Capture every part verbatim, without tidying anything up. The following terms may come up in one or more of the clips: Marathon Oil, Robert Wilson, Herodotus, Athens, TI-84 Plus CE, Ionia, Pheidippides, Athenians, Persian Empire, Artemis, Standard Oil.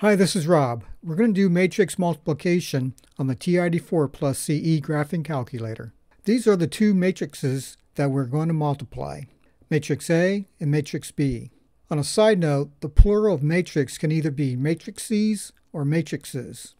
Hi, this is Rob. We're going to do matrix multiplication on the T I eighty-four Plus C E graphing calculator. These are the two matrices that we're going to multiply, matrix A and matrix B. On a side note, the plural of matrix can either be matrices or matrices.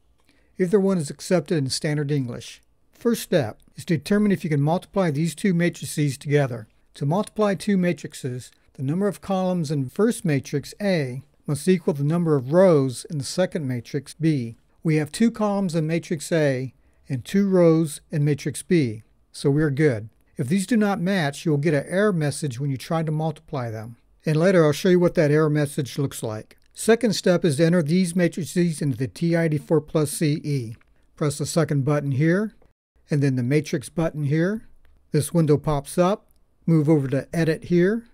Either one is accepted in standard English. First step is to determine if you can multiply these two matrices together. To multiply two matrices, the number of columns in first matrix A must equal the number of rows in the second matrix B. We have two columns in matrix A and two rows in matrix B, so we're good. If these do not match, you will get an error message when you try to multiply them. And later I'll show you what that error message looks like. Second step is to enter these matrices into the T I eighty-four Plus C E. Press the second button here, and then the matrix button here. This window pops up. Move over to Edit here.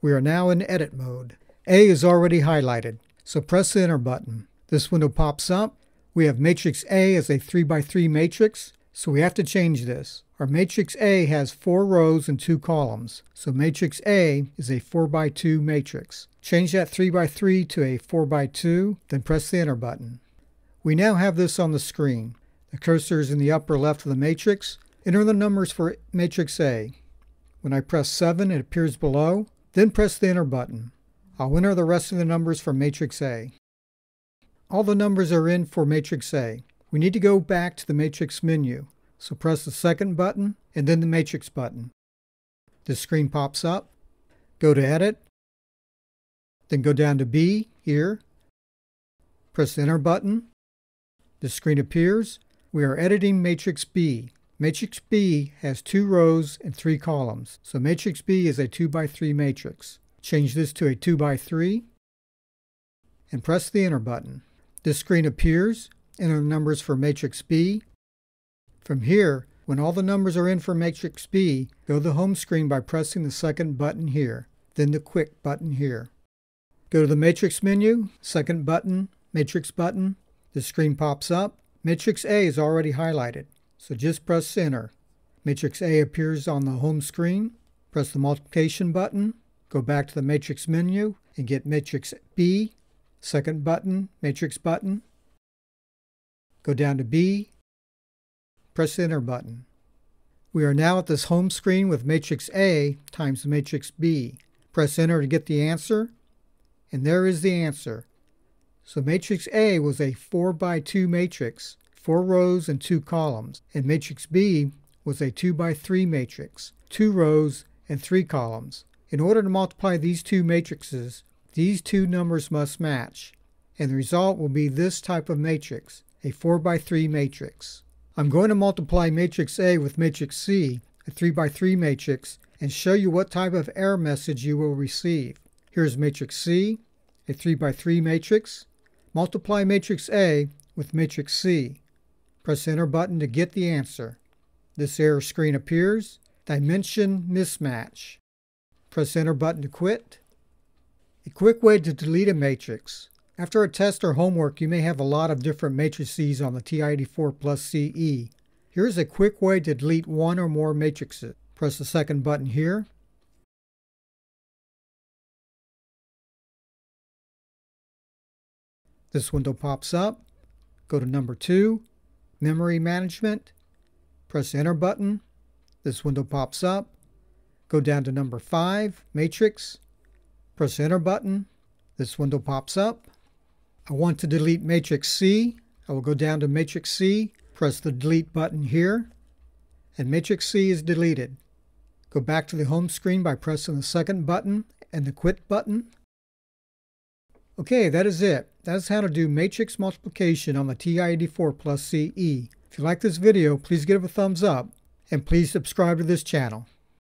We are now in edit mode. A is already highlighted, so press the Enter button. This window pops up. We have matrix A as a three by three matrix, so we have to change this. Our matrix A has four rows and two columns, so matrix A is a four by two matrix. Change that three by three to a four by two, then press the Enter button. We now have this on the screen. The cursor is in the upper left of the matrix. Enter the numbers for matrix A. When I press seven, it appears below, then press the Enter button. I'll enter the rest of the numbers for matrix A. All the numbers are in for matrix A. We need to go back to the matrix menu, so press the second button and then the matrix button. This screen pops up. Go to Edit, then go down to B here. Press the Enter button. This screen appears. We are editing matrix B. Matrix B has two rows and three columns, so matrix B is a two by three matrix. Change this to a two by three and press the Enter button. This screen appears. Enter the numbers for matrix B. From here, when all the numbers are in for matrix B, go to the home screen by pressing the second button here, then the Quick button here. Go to the matrix menu, second button, matrix button. This screen pops up. Matrix A is already highlighted, so just press Enter. Matrix A appears on the home screen. Press the multiplication button. Go back to the matrix menu and get matrix B, second button, matrix button. Go down to B, press the Enter button. We are now at this home screen with matrix A times matrix B. Press Enter to get the answer, and there is the answer. So matrix A was a four by two matrix, four rows and two columns, and matrix B was a two by three matrix, two rows and three columns. In order to multiply these two matrices, these two numbers must match, and the result will be this type of matrix, a four by three matrix. I'm going to multiply matrix A with matrix C, a three by three matrix, and show you what type of error message you will receive. Here's matrix C, a three by three matrix. Multiply matrix A with matrix C. Press the Enter button to get the answer. This error screen appears, dimension mismatch. Press Enter button to quit. A quick way to delete a matrix. After a test or homework, you may have a lot of different matrices on the T I eighty-four Plus C E. Here's a quick way to delete one or more matrices. Press the second button here. This window pops up. Go to number two, Memory Management. Press the Enter button. This window pops up. Go down to number five, matrix, press the Enter button. This window pops up. I want to delete matrix C. I will go down to matrix C, press the Delete button here, and matrix C is deleted. Go back to the home screen by pressing the second button and the Quit button. Okay, that is it. That is how to do matrix multiplication on the T I eighty-four Plus C E. If you like this video, please give it a thumbs up, and please subscribe to this channel.